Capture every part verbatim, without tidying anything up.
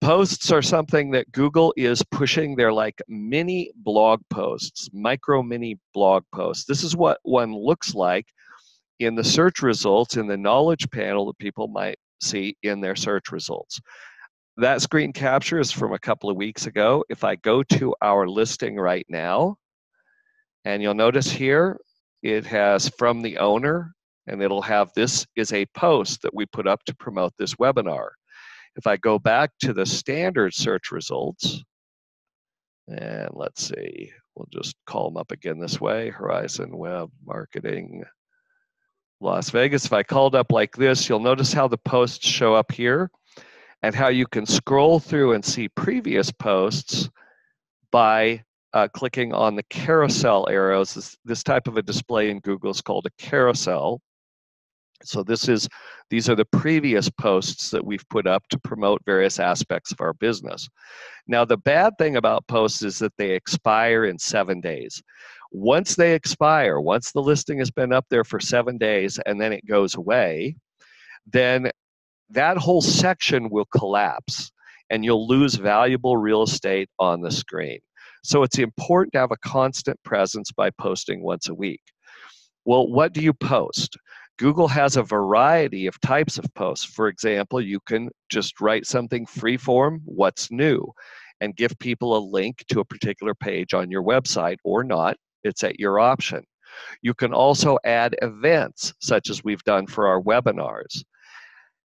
Posts are something that Google is pushing. They're like mini blog posts, micro mini blog posts. This is what one looks like in the search results, in the knowledge panel that people might see in their search results. That screen capture is from a couple of weeks ago. If I go to our listing right now, and you'll notice here, it has from the owner, and it'll have this is a post that we put up to promote this webinar. If I go back to the standard search results, and let's see, we'll just call them up again this way, Horizon Web Marketing Las Vegas. If I called up like this, you'll notice how the posts show up here and how you can scroll through and see previous posts by Uh, clicking on the carousel arrows. This, this type of a display in Google is called a carousel. So this is, these are the previous posts that we've put up to promote various aspects of our business. Now, the bad thing about posts is that they expire in seven days. Once they expire, once the listing has been up there for seven days and then it goes away, then that whole section will collapse and you'll lose valuable real estate on the screen. So it's important to have a constant presence by posting once a week. Well, what do you post? Google has a variety of types of posts. For example, you can just write something freeform, what's new, and give people a link to a particular page on your website or not. It's at your option. You can also add events, such as we've done for our webinars.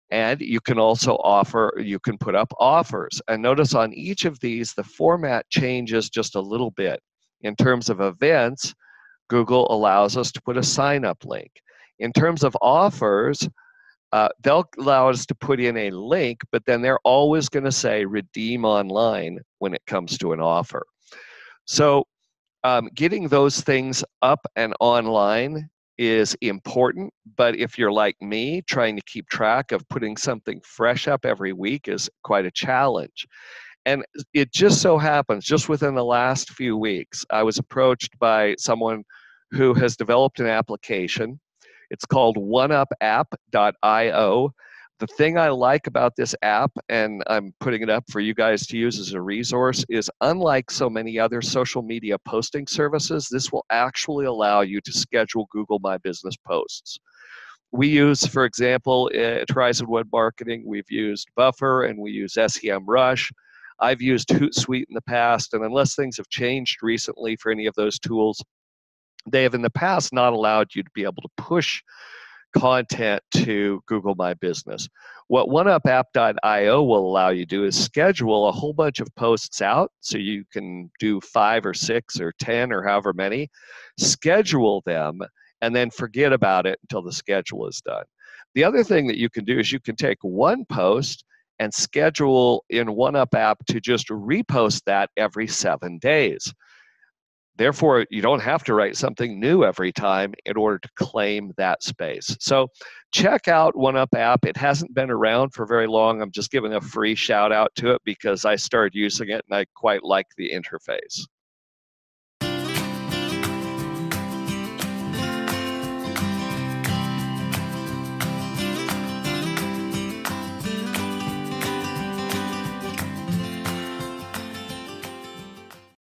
And you can also offer, you can put up offers. And notice on each of these, the format changes just a little bit. In terms of events, Google allows us to put a sign-up link. In terms of offers, uh, they'll allow us to put in a link, but then they're always going to say redeem online when it comes to an offer. So um, getting those things up and online is important, but if you're like me, trying to keep track of putting something fresh up every week is quite a challenge. And it just so happens, just within the last few weeks, I was approached by someone who has developed an application. It's called one up app dot i o. The thing I like about this app, and I'm putting it up for you guys to use as a resource, is unlike so many other social media posting services, this will actually allow you to schedule Google My Business posts. We use, for example, at Horizon Web Marketing, we've used Buffer and we use SEMrush. I've used Hootsuite in the past, and unless things have changed recently for any of those tools, they have in the past not allowed you to be able to push content to Google My Business. What one up app dot i o will allow you to do is schedule a whole bunch of posts out, so you can do five or six or ten or however many, schedule them, and then forget about it until the schedule is done. The other thing that you can do is you can take one post and schedule in one up app to just repost that every seven days. Therefore, you don't have to write something new every time in order to claim that space. So check out one up app. It hasn't been around for very long. I'm just giving a free shout out to it because I started using it and I quite like the interface.